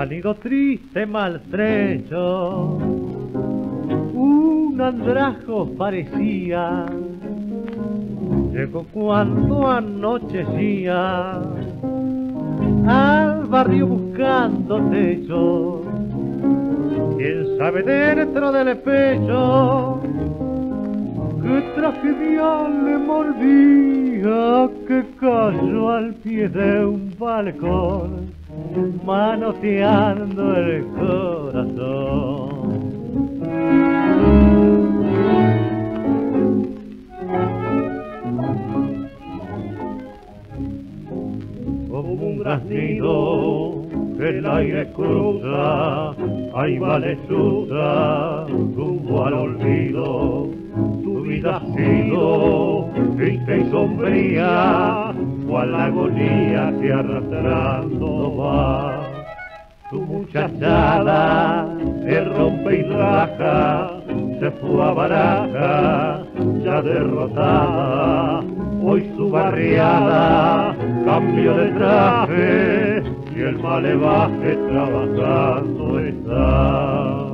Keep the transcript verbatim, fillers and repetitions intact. pálido, triste, maltrecho, un andrajo parecía. Llegó cuando anochecía al barrio buscando techo. Quién sabe dentro del pecho qué tragedia le mordía, que cayó al pie de un balcón manoteando el corazón. Como un graznido que el aire cruza, ahí va Lechuza, rumbo al olvido. Tu vida ha sido triste y sombría, cual la agonía que arrastrando va. Tu muchachada se rompe y raja, se fue a Baraja, ya derrotada. Hoy su barriada cambio de traje y el malevaje trabajando está.